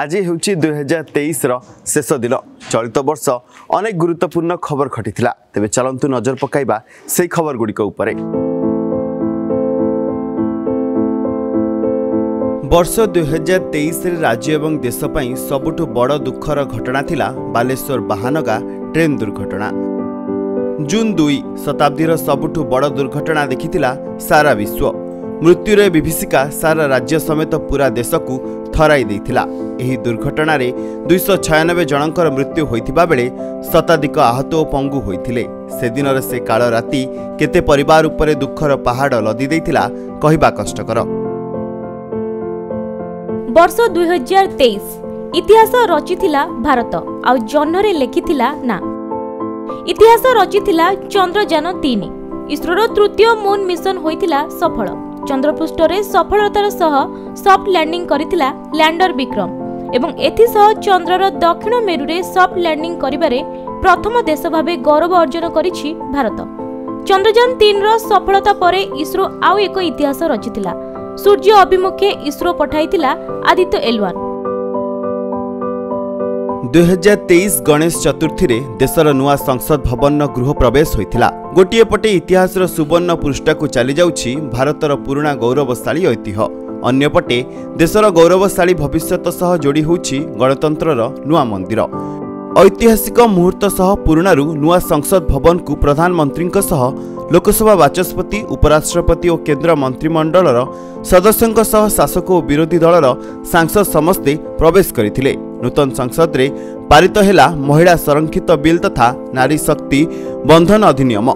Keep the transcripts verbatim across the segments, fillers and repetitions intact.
आज हूँ दुई हजार तेईस शेष दिन। चलित वर्ष अनेक गुरुत्वपूर्ण खबर घटी तेज चलतु नजर पकाइबा से खबर गुड़िक। वर्ष दुई हजार तेईस राज्य और देशपाई सबुठु बड़ दुखर घटना थिला बालेश्वर बाहानगा ट्रेन दुर्घटना। जून दुई शताब्दीर सबुठु बड़ दुर्घटना देखिथिला सारा विश्व। मृत्युरे विभीषिका सारा राज्य समेत पूरा देश को थराई देथिला। एही दुर्घटना रे दो सौ छियानबे जनकर मृत्यु होइथिबा बेले शताधिक आहत और पंगु होइथिले। से दिनर से काल राती केते परिवार उपरे दुखर पहाड़ लदी देथिला कहिबा कष्टकर। वर्ष दो हजार तेईस इतिहास रचिथिला भारत आ जन्मरे लेखिथिला ना। इतिहास रचिथिला चंद्रयान तीन। इसरोर तृतीय मून मिशन होइथिला सफल। चंद्रपृष्ठ रे सफलतार सह सॉफ्ट लैंडिंग करितिला लैंडर विक्रम एवं एथिसह चंद्रर दक्षिण मेरु रे सॉफ्ट लैंडिंग करिबारे प्रथम देश भाबे गौरव अर्जन करिछि भारत। चंद्रयान तीन रो सफलता परे इसरो आउ एको इतिहास रचितिला। सूर्य अभिमुखे इसरो पठाइतिला आदित्य एल वन। दो हजार तेईस गणेश चतुर्थी रे देशर नुआ संसद भवन गृह प्रवेश होइतिला। गोटिए पटे इतिहास सुवर्ण पृष्ठा को चली जाउछि भारतर पुराणा गौरवशाली ऐतिह्य, अन्यपटे देशर गौरवशाली भविष्यत सह जोड़ी होछि गणतंत्रर नुआ मंदिर। ऐतिहासिक मुहूर्त सह पुराणारू नुआ संसद भवन को प्रधानमंत्रीक सह लोकसभा वाचस्पति उपराष्ट्रपति और केन्द्र मंत्रिमंडलर सदस्यों सह शासक और विरोधी दलर सांसद समस्ते प्रवेश करथिले। नूतन संसद रे पारित हेला महिला संरक्षित बिल तथा नारी शक्ति बंधन अधिनियम।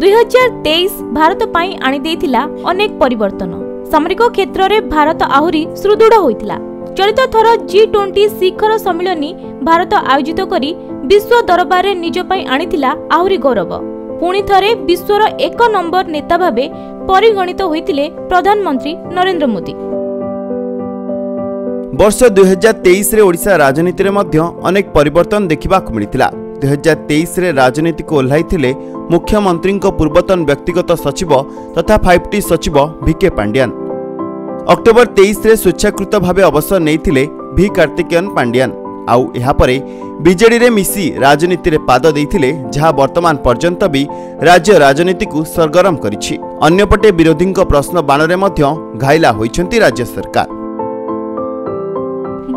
दो हजार तेईस भारत पाई आनी देथिला अनेक परिवर्तन। सामरिक क्षेत्र रे भारत आहुरी सुदृढ़ होइथिला। चलित थर जी ट्वेंटी शिखर सम्मिलनी भारत आयोजित करी विश्व दरबार रे निज पाई आनीथिला आहुरी गौरव। पुणी थरे विश्वर एक नंबर नेता भाबे परिगणित होइथिले प्रधानमंत्री नरेंद्र मोदी। वर्ष दो हजार तेईस रे ओडिशा राजनीति रे मध्य अनेक परिवर्तन देखा मिलता। दो हजार तेईस रे राजनीति को ओह्लैथिले मुख्यमंत्री पूर्वतन व्यक्तिगत सचिव तथा फाइव टी सचिव वीके पांडियान। अक्टोबर तेईस रे स्वेच्छाकृत भाव अवसर नहीं भी कार्तिकेयन पांडियान आउ एहापरे बीजेडी रे मिसी राजनीति रे पाद देइथिले, जहाँ वर्तमान पर्यंत भी राज्य राजनीति को सरगरम करिछि। अन्यपटे विरोधी प्रश्न बाण रे मध्य घाइला होइछंती राज्य सरकार।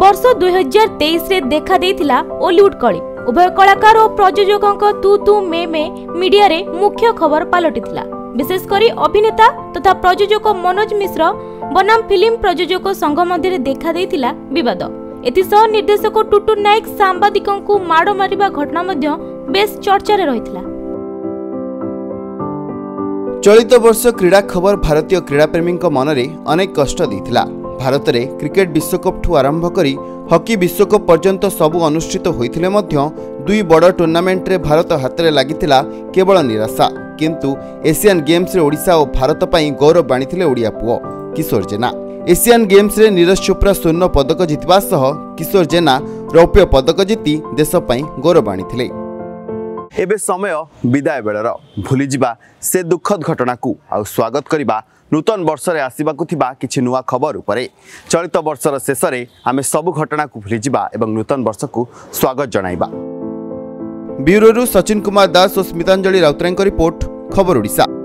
वर्ष दो हजार तेईस रे देखा देइथिला ओलिउड कली। उभय कलाकार और प्रयोजक तू तू मे मे मीडिया रे मुख्य खबर पलटिथिला। विशेष करी अभिनेता तथा प्रयोजक मनोज मिश्र बनाम फिल्म प्रयोजक संघ मध्य देखा देइथिला विवाद। एतिसह निर्देशक टुटु नायक सांबादिकों को माड़ मारिबा घटना मध्य बेस चर्चा रे रहिथिला। चलित वर्ष क्रीड़ा खबर भारतीय क्रीड़ा प्रेमी मनरे अनेक कष्ट देइथिला। भारत रे क्रिकेट विश्वकप ठू आरंभ करी हॉकी विश्वकप पर्यंत सबू अनुष्ठित होइथिले मध्य दुई बड़ टूर्नामेंट रे भारत हातरे लागितिला केवल निराशा। किंतु एशियन गेम्स रे ओडिशा और भारत पाई गौरव बाणीथिले ओडिया पुओ किशोर जेना। एशियन गेम्स रे नीरज चोप्रा स्वर्ण पदक जितबा सह किशोर जेना रौप्य पदक जीति देश पाई गौरव बाणीथिले। एबे समय विदाय बेलर। भूलिजिबा से दुखद घटना को आ स्वागत करबा नूतन वर्ष रे आसीबाकु थिबा किछि नुआ खबर उपरे। चलित वर्षर शेष रे आमे सबु घटना को भूली जिबा एवं नूतन वर्ष को स्वागत जणाइबा। ब्यूरो रु सचिन कुमार दास और स्मितांजलि राउतराय रिपोर्ट खबर ओडिशा।